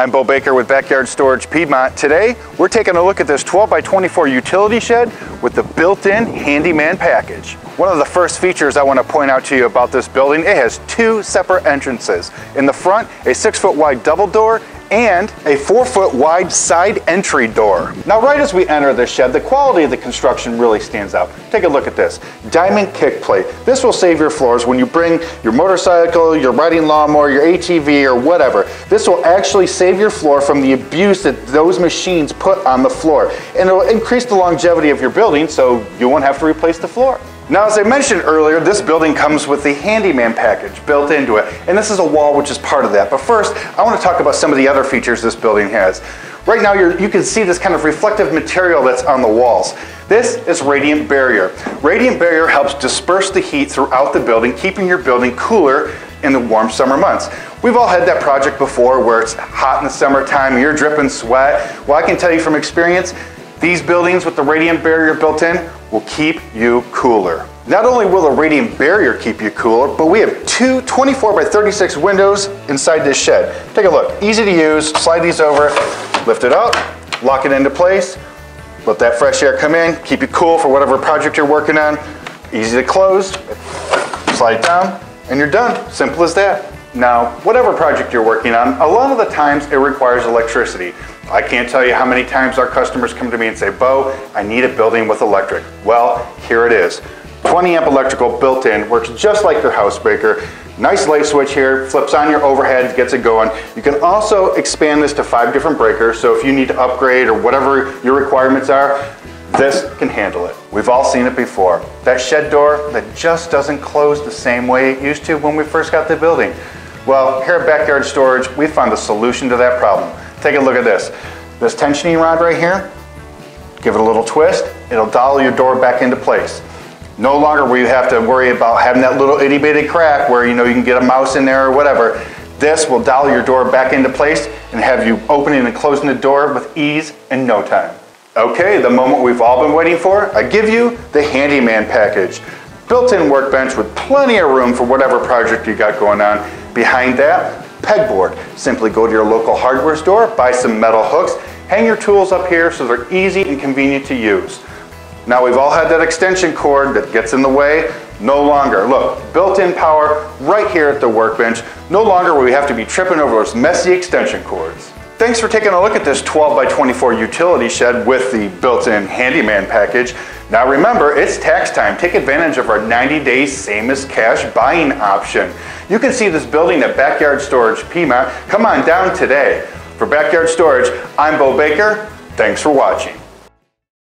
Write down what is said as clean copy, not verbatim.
I'm Bo Baker with Backyard Storage Piedmont. Today, we're taking a look at this 12 by 24 utility shed with the built-in handyman package. One of the first features I want to point out to you about this building, it has two separate entrances. In the front, a 6-foot wide double door and a 4-foot wide side entry door. Now, right as we enter this shed, the quality of the construction really stands out. Take a look at this. Diamond kick plate. This will save your floors when you bring your motorcycle, your riding lawnmower, your ATV, or whatever. This will actually save your floor from the abuse that those machines put on the floor. And it'll increase the longevity of your building so you won't have to replace the floor. Now, as I mentioned earlier, this building comes with the handyman package built into it, and this is a wall which is part of that. But first, I want to talk about some of the other features this building has. Right now, you can see this kind of reflective material that's on the walls. This is Radiant Barrier. Radiant Barrier helps disperse the heat throughout the building, keeping your building cooler in the warm summer months. We've all had that project before where it's hot in the summertime, you're dripping sweat. Well, I can tell you from experience, these buildings with the Radiant Barrier built in will keep you cooler. Not only will the Radiant Barrier keep you cooler, but we have two 24 by 36 windows inside this shed. Take a look, easy to use, slide these over, lift it up, lock it into place, let that fresh air come in, keep you cool for whatever project you're working on. Easy to close, slide it down, and you're done, simple as that. Now, whatever project you're working on, a lot of the times it requires electricity. I can't tell you how many times our customers come to me and say, Bo, I need a building with electric. Well, here it is. 20 amp electrical built in, works just like your house breaker. Nice light switch here, flips on your overhead, gets it going. You can also expand this to 5 different breakers, so if you need to upgrade or whatever your requirements are, this can handle it. We've all seen it before. That shed door that just doesn't close the same way it used to when we first got the building. Well, here at Backyard Storage, we found a solution to that problem. Take a look at this. This tensioning rod right here, give it a little twist, it'll dial your door back into place. No longer will you have to worry about having that little itty bitty crack where you can get a mouse in there or whatever. This will dial your door back into place and have you opening and closing the door with ease in no time. Okay, the moment we've all been waiting for, I give you the handyman package. Built-in workbench with plenty of room for whatever project you got going on. Behind that, pegboard. Simply go to your local hardware store, buy some metal hooks, hang your tools up here so they're easy and convenient to use. Now, we've all had that extension cord that gets in the way. No longer. Look, built-in power right here at the workbench. No longer will we have to be tripping over those messy extension cords. Thanks for taking a look at this 12 by 24 utility shed with the built-in handyman package. Now remember, it's tax time. Take advantage of our 90-day same as cash buying option. You can see this building at Backyard Storage Pima. Come on down today. For Backyard Storage, I'm Bo Baker. Thanks for watching.